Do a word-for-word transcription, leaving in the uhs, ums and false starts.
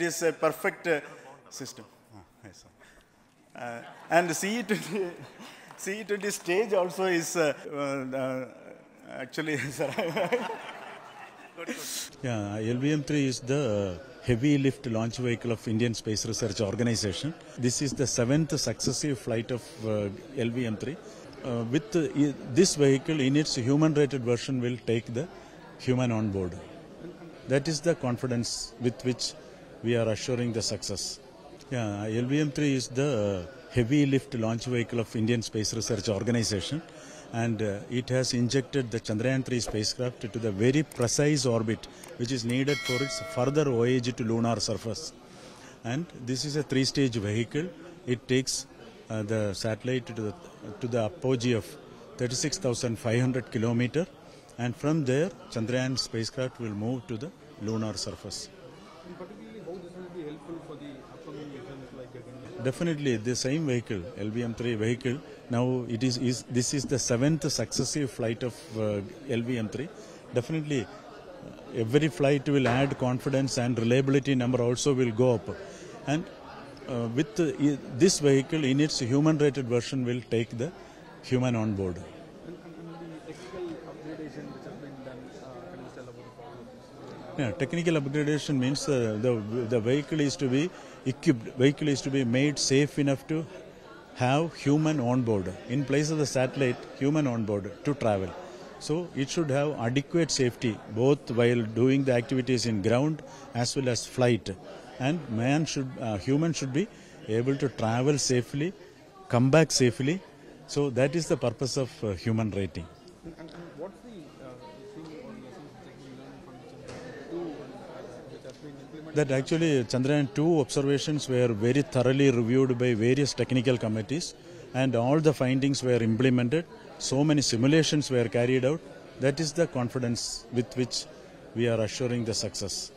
It is a perfect uh, system. Oh, yes, uh, and the C E twenty, C E twenty stage also is uh, uh, actually, sir. Yeah, L V M three is the heavy lift launch vehicle of Indian Space Research Organization. This is the seventh successive flight of uh, L V M three. Uh, with uh, this vehicle in its human-rated version will take the human on board. That is the confidence with which we are assuring the success. Yeah, L V M three is the heavy lift launch vehicle of Indian Space Research Organization. And uh, it has injected the Chandrayaan three spacecraft to the very precise orbit which is needed for its further voyage to lunar surface. And this is a three-stage vehicle. It takes uh, the satellite to the, to the apogee of thirty-six thousand five hundred kilometers, and from there Chandrayaan spacecraft will move to the lunar surface. And particularly how this will be helpful for the upcoming missions like Gaganyaan? Definitely the same vehicle, L V M three vehicle. Now it is, is this is the seventh successive flight of uh, L V M three. Definitely uh, every flight will add confidence, and reliability number also will go up. And uh, with uh, this vehicle in its human-rated version will take the human on board. And, and the technical upgradation which has been done, uh, can you tell about the yeah, technical upgradation means uh, the the vehicle is to be equipped. Vehicle is to be made safe enough to have human on board. In place of the satellite, human on board to travel. So it should have adequate safety both while doing the activities in ground as well as flight. And man should, uh, human should be able to travel safely, come back safely. So that is the purpose of uh, human rating. And, and what's the uh, thing or lessons that you learned from Chandrayaan two which has been implemented? That actually Chandrayaan two observations were very thoroughly reviewed by various technical committees, and all the findings were implemented. So many simulations were carried out. That is the confidence with which we are assuring the success.